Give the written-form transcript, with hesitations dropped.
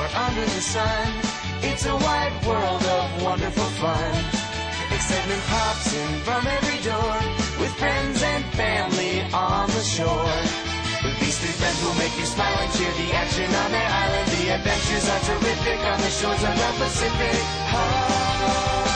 but under the sun, it's a wide world of wonderful fun. Excitement pops in from every door, with friends and family on the shore. With these three friends will make you smile and cheer. The action on their island, the adventures are terrific on the shores of the Pacific. Oh.